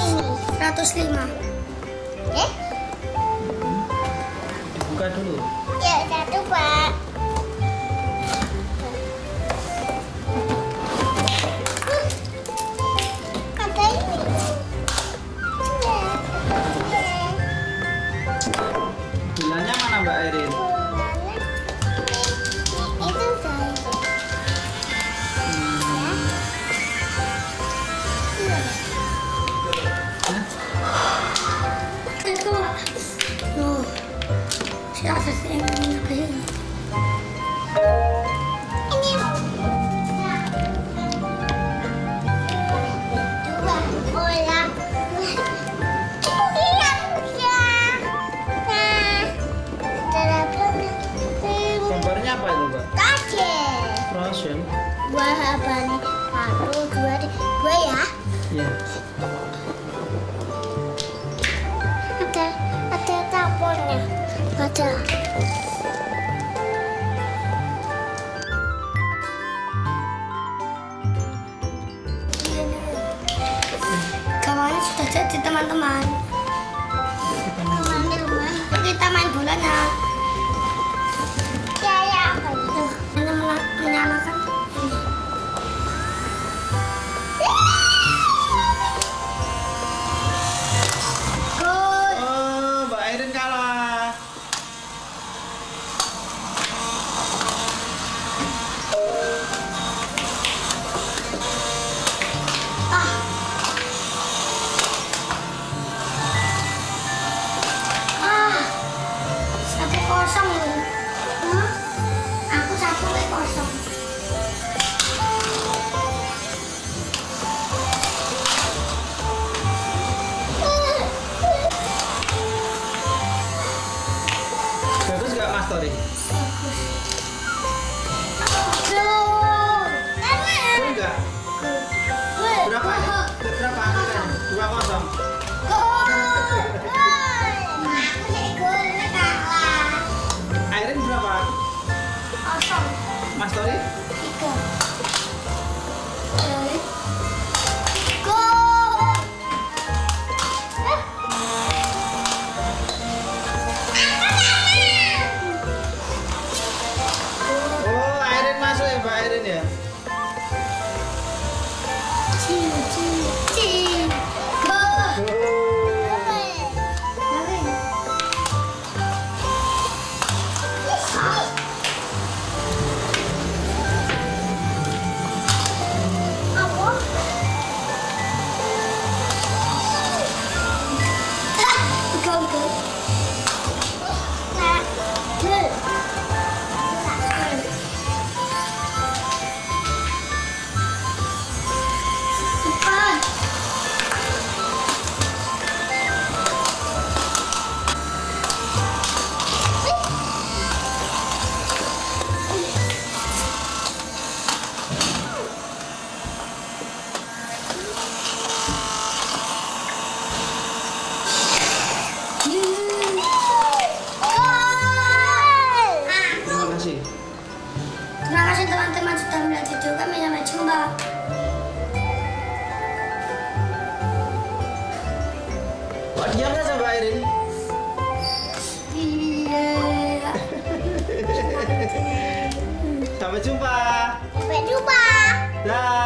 ini 105. Eh? Buka dulu. Ya, satu, Pak. Kata ini. Gulanya mana, Mbak Airin? Gambarnya apa itu, Mbak? Kajen. Frozen. Buah apa nih? 1, 2, 3 ya? Iya. Ada tampolnya. Ada. Kawannya sudah jadi, teman-teman. Kita main bolanya. Menyalakan. Good. Oh, Mbak Airin kalah. Ah, 1-0 loh. Aku 1-0. Tori. Enggak. Berapa? Berapa? 2-0. Airin berapa? 0. Mas Tori? 3. Teman-teman sudah melihat video kami, sampai jumpa. Diam nggak sama Airin? Iya. Sampai jumpa. Sampai jumpa. Dah.